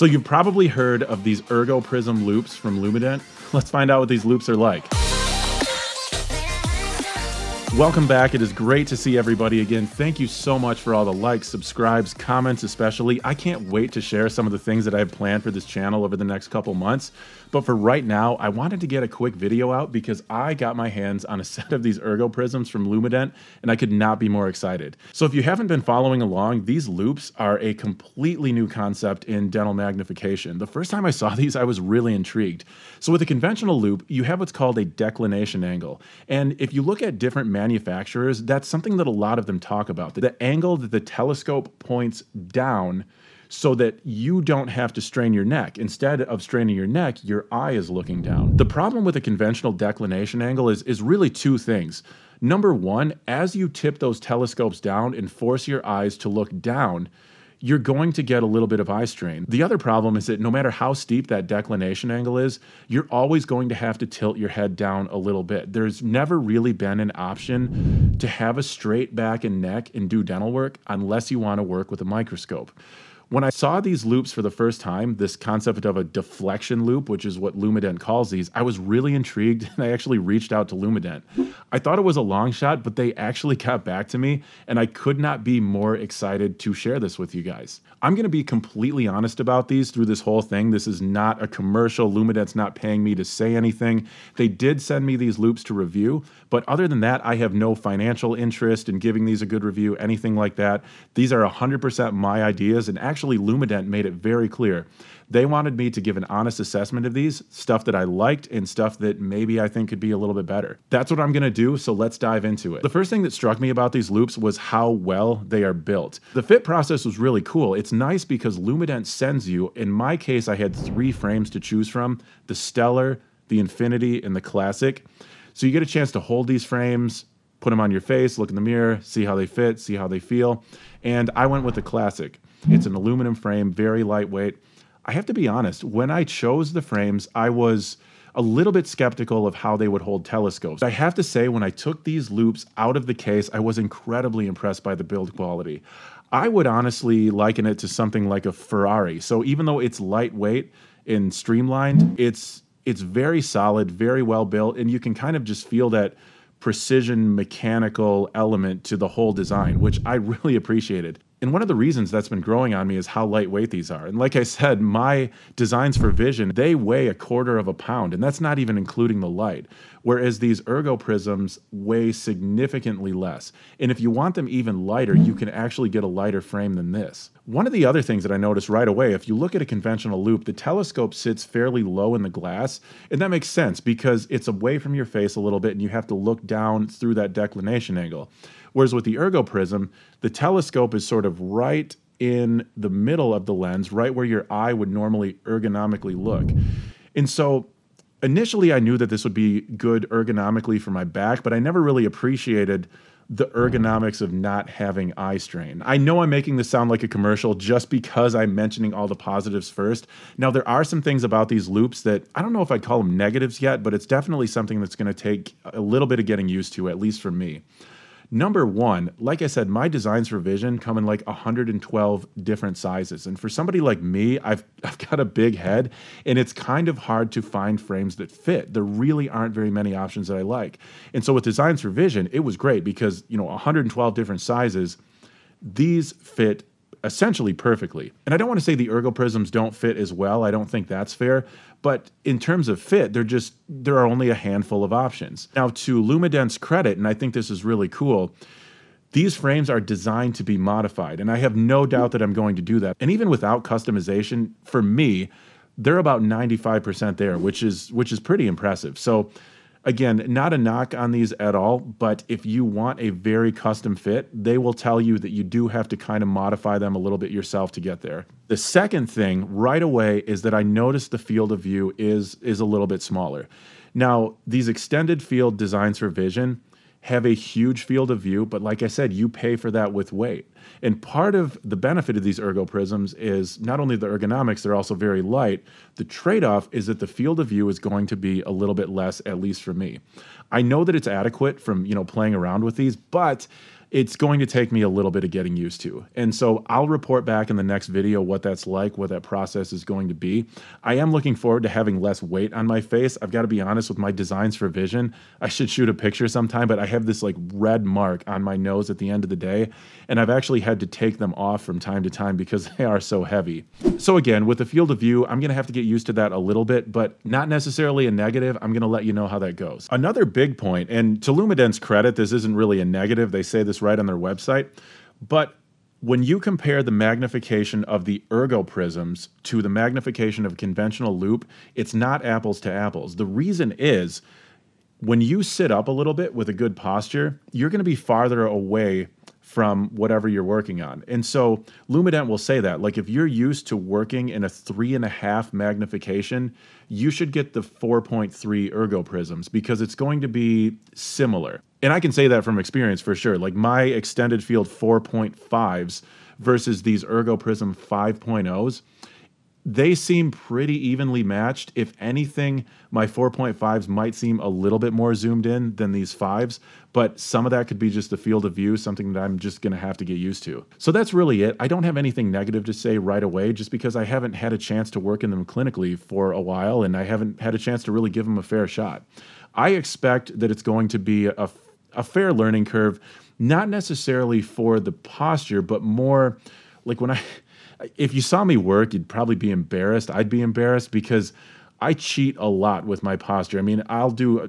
So you've probably heard of these Ergoprism loops from Lumident. Let's find out what these loops are like. Welcome back. It is great to see everybody again. Thank you so much for all the likes, subscribes, comments especially. I can't wait to share some of the things that I have planned for this channel over the next couple months. But for right now, I wanted to get a quick video out because I got my hands on a set of these Ergoprisms from Lumident and I could not be more excited. So if you haven't been following along, these loops are a completely new concept in dental magnification. The first time I saw these, I was really intrigued. So with a conventional loop, you have what's called a declination angle. And if you look at different manufacturers, that's something that a lot of them talk about. The angle that the telescope points down so that you don't have to strain your neck. Instead of straining your neck, your eye is looking down. The problem with a conventional declination angle is really two things. Number one, as you tip those telescopes down and force your eyes to look down, you're going to get a little bit of eye strain. The other problem is that no matter how steep that declination angle is, you're always going to have to tilt your head down a little bit. There's never really been an option to have a straight back and neck and do dental work unless you want to work with a microscope. When I saw these loops for the first time, this concept of a deflection loop, which is what Lumident calls these, I was really intrigued and I actually reached out to Lumident. I thought it was a long shot, but they actually got back to me and I could not be more excited to share this with you guys. I'm gonna be completely honest about these through this whole thing. This is not a commercial. Lumident's not paying me to say anything. They did send me these loops to review, but other than that, I have no financial interest in giving these a good review, anything like that. These are 100% my ideas, and actually Lumident made it very clear. They wanted me to give an honest assessment of these, stuff that I liked and stuff that maybe I think could be a little bit better. That's what I'm gonna do, so let's dive into it. The first thing that struck me about these loops was how well they are built. The fit process was really cool. It's nice because Lumident sends you, in my case, I had 3 frames to choose from, the Stellar, the Infinity, and the Classic. So you get a chance to hold these frames, put them on your face, look in the mirror, see how they fit, see how they feel. And I went with the Classic. It's an aluminum frame, very lightweight. I have to be honest, when I chose the frames, I was a little bit skeptical of how they would hold telescopes. I have to say, when I took these loops out of the case, I was incredibly impressed by the build quality. I would honestly liken it to something like a Ferrari. So even though it's lightweight and streamlined, it's very solid, very well built, and you can kind of just feel that precision mechanical element to the whole design, which I really appreciated. And one of the reasons that's been growing on me is how lightweight these are. And like I said, my Designs for Vision, they weigh 1/4 pound, and that's not even including the light. Whereas these Ergoprisms weigh significantly less. And if you want them even lighter, you can actually get a lighter frame than this. One of the other things that I noticed right away, if you look at a conventional loop, the telescope sits fairly low in the glass, and that makes sense because it's away from your face a little bit and you have to look down through that declination angle. Whereas with the Ergoprism, the telescope is sort of right in the middle of the lens, right where your eye would normally ergonomically look. And so initially I knew that this would be good ergonomically for my back, but I never really appreciated the ergonomics of not having eye strain. I know I'm making this sound like a commercial just because I'm mentioning all the positives first. Now, there are some things about these loops that I don't know if I'd call them negatives yet, but it's definitely something that's gonna take a little bit of getting used to, at least for me. Number one, like I said, my Designs for Vision come in like 112 different sizes. And for somebody like me, I've got a big head and it's kind of hard to find frames that fit. There really aren't very many options that I like. And so with Designs for Vision, it was great because, you know, 112 different sizes, these fit essentially perfectly. And I don't want to say the Ergoprisms don't fit as well. I don't think that's fair. But in terms of fit, there are only a handful of options. Now, to Lumident's credit, and I think this is really cool, these frames are designed to be modified, and I have no doubt that I'm going to do that. And even without customization, for me, they're about 95% there, which is pretty impressive. So again, not a knock on these at all, but if you want a very custom fit, they will tell you that you do have to kind of modify them a little bit yourself to get there. The second thing right away is that I noticed the field of view is a little bit smaller. Now, these extended field Designs for Vision have a huge field of view, but like I said, you pay for that with weight. And part of the benefit of these Ergoprisms is not only the ergonomics, they're also very light. The trade-off is that the field of view is going to be a little bit less, at least for me. I know that it's adequate from, you know, playing around with these, but it's going to take me a little bit of getting used to. And so I'll report back in the next video what that's like, what that process is going to be. I am looking forward to having less weight on my face. I've got to be honest with my Designs for Vision. I should shoot a picture sometime, but I have this like red mark on my nose at the end of the day. And I've actually had to take them off from time to time because they are so heavy. So again, with the field of view, I'm going to have to get used to that a little bit, but not necessarily a negative. I'm going to let you know how that goes. Another big point, and to Lumiden's credit, this isn't really a negative. They say this right on their website, but when you compare the magnification of the Ergoprisms to the magnification of a conventional loop, it's not apples to apples. The reason is when you sit up a little bit with a good posture, you're going to be farther away from whatever you're working on. And so Lumident will say that, like if you're used to working in a 3.5 magnification, you should get the 4.3 Ergoprisms because it's going to be similar. And I can say that from experience for sure. Like my extended field 4.5s versus these Ergoprism 5.0s, they seem pretty evenly matched. If anything, my 4.5s might seem a little bit more zoomed in than these 5s, but some of that could be just the field of view, something that I'm just going to have to get used to. So that's really it. I don't have anything negative to say right away just because I haven't had a chance to work in them clinically for a while, and I haven't had a chance to really give them a fair shot. I expect that it's going to be a fair learning curve, not necessarily for the posture, but more like when if you saw me work, you'd probably be embarrassed. I'd be embarrassed because I cheat a lot with my posture. I mean,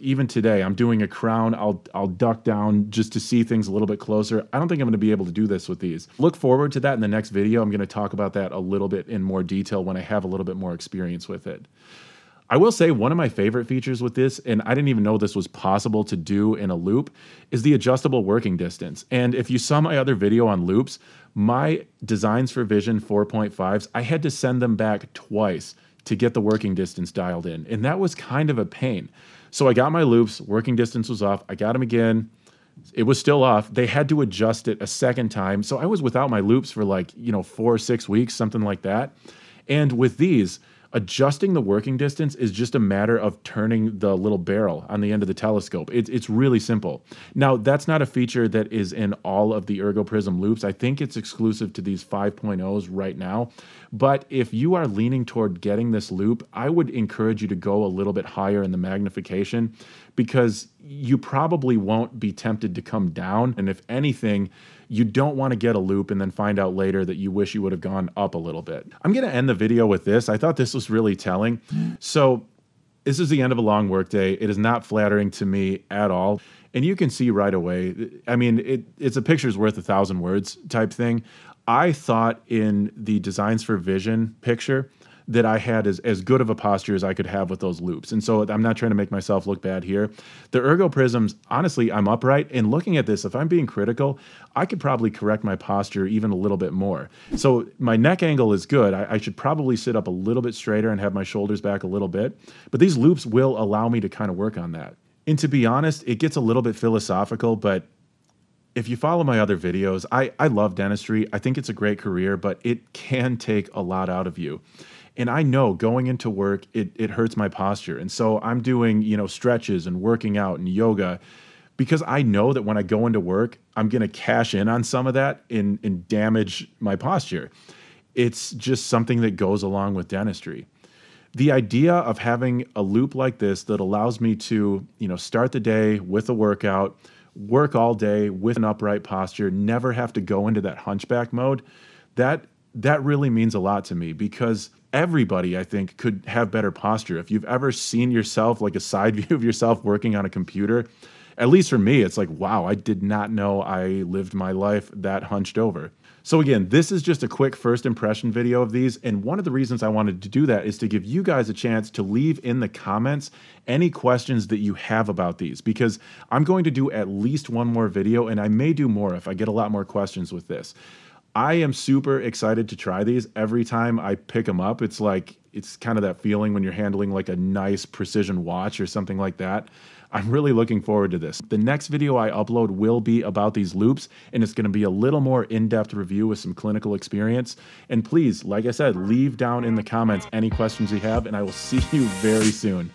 even today, I'm doing a crown. I'll duck down just to see things a little bit closer. I don't think I'm going to be able to do this with these. Look forward to that in the next video. I'm going to talk about that a little bit in more detail when I have a little bit more experience with it. I will say one of my favorite features with this, and I didn't even know this was possible to do in a loop, is the adjustable working distance. And if you saw my other video on loops, my Designs for Vision 4.5s, I had to send them back twice to get the working distance dialed in. And that was kind of a pain. So I got my loops, working distance was off. I got them again. It was still off. They had to adjust it a second time. So I was without my loops for like, 4 or 6 weeks, something like that. And with these, adjusting the working distance is just a matter of turning the little barrel on the end of the telescope. It's really simple. Now, that's not a feature that is in all of the Ergoprism loops. I think it's exclusive to these 5.0s right now. But if you are leaning toward getting this loop, I would encourage you to go a little bit higher in the magnification because you probably won't be tempted to come down. And if anything, you don't want to get a loop and then find out later that you wish you would have gone up a little bit. I'm going to end the video with this. I thought this was really telling. So this is the end of a long workday. It is not flattering to me at all. And you can see right away, I mean, it's a picture's worth 1,000 words type thing. I thought in the Designs for Vision picture that I had as good of a posture as I could have with those loops. And so I'm not trying to make myself look bad here. The Ergoprisms, honestly, I'm upright. And looking at this, if I'm being critical, I could probably correct my posture even a little bit more. So my neck angle is good. I should probably sit up a little bit straighter and have my shoulders back a little bit. But these loops will allow me to kind of work on that. And to be honest, it gets a little bit philosophical, but if you follow my other videos, I love dentistry. I think it's a great career, but it can take a lot out of you. And I know going into work, it hurts my posture. And so I'm doing, stretches and working out and yoga because I know that when I go into work, I'm going to cash in on some of that and damage my posture. It's just something that goes along with dentistry. The idea of having a loop like this that allows me to, start the day with a workout, work all day with an upright posture, never have to go into that hunchback mode, that really means a lot to me because everybody, I think, could have better posture. If you've ever seen yourself, like a side view of yourself working on a computer, at least for me, it's like, wow, I did not know I lived my life that hunched over. So again, this is just a quick first impression video of these. And one of the reasons I wanted to do that is to give you guys a chance to leave in the comments any questions that you have about these, because I'm going to do at least one more video and I may do more if I get a lot more questions with this. I am super excited to try these. Every time I pick them up, it's kind of that feeling when you're handling like a nice precision watch or something like that. I'm really looking forward to this. The next video I upload will be about these loops, and it's going to be a little more in-depth review with some clinical experience. And please, like I said, leave down in the comments any questions you have, and I will see you very soon.